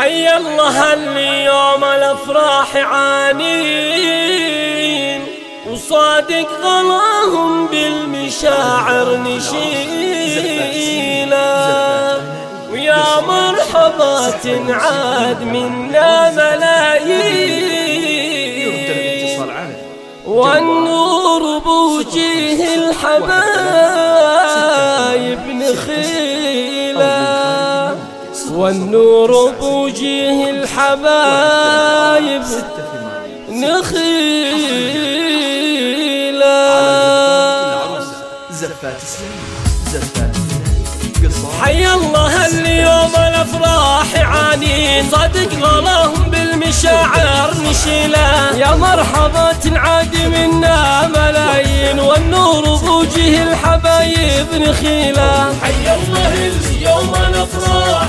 حي الله اللي يوم الافراح عانين وصادق غلاهم بالمشاعر نشيلا، ويا مرحبا تنعاد منا ملايين والنور بوجيه الحبايب نخيلا، والنور بوجيه الحبايب نخيلا. حي الله اليوم الافراح عانين صدق غلاهم بالمشاعر نشيلا، يا مرحبا تنعاد منا ملايين والنور بوجيه الحبايب نخيلا. حي الله اليوم الافراح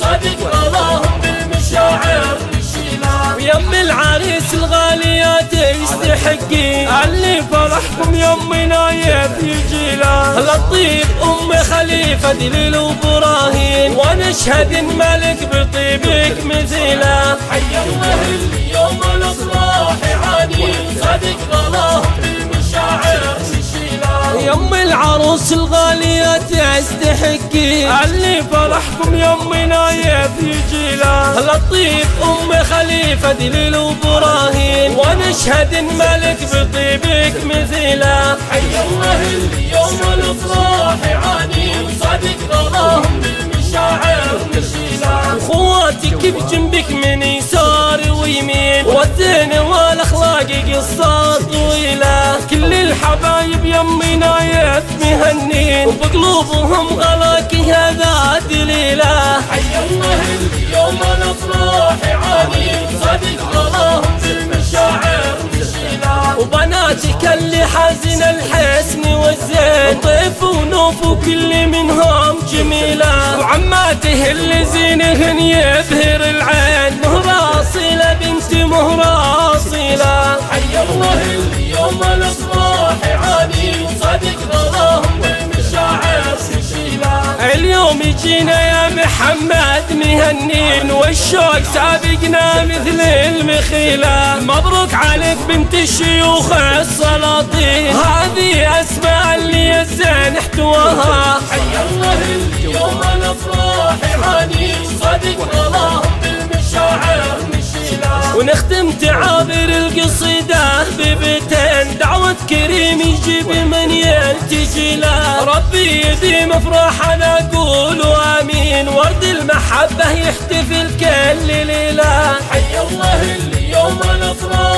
صدق غلاهم بالمشاعر نشيلا، ويم العريس الغاليات يستحقين علي فرحكم يمي نايف يجيلا، لطيب أم خليفة دليل وبراهين ونشهد الملك بطيبك مثيلا. حي الله اليوم الأفراح عانين صدق غلاهم بالمشاعر نشيلا، يم العروس الغاليات تستحقين علي فرحكم يمي نايف يجيلا، لطيب أم خليفة دليل وبراهين ونشهد الملك بطيبك مثيلا. حي الله اليوم الأفراح عانين صدق غلاهم بالمشاعر نشيلا، خواتك بجنبك من يسار ويمين والدين والأخلاق قصة طويلة، كل الحبايب يمي نايف مهنين وبقلوبهم غلاك هذا دليله. حي الله اليوم الافراح عانين صدق غلاهم بالمشاعر نشيلا، وبناتك اللي حازن الحسن والزين طيف ونوف وكل منهم جميله، وعماته اللي زينهن يبهر العين مهره اصيله بنت مهره اصيله. حي الله اليوم الافراح عانين صدق غلاهم بالمشاعر نشيلا، اليوم يجينا يا محمد مهنين والشوق سابقنا مثل المخيلة، مبروك عليك بنت الشيوخ السلاطين هذه اسماء اللي الزين احتواها. حي الله اليوم الافراح عانين صدق غلاهم بالمشاعر نشيلا، ونختم تعابير القصيدة ببيتين دعوة كريم يجيب من يلتجي له، ربي يديم افراحنا اقول امين ورد المحبة يحتفل كل ليلة. حي الله اليوم الافراح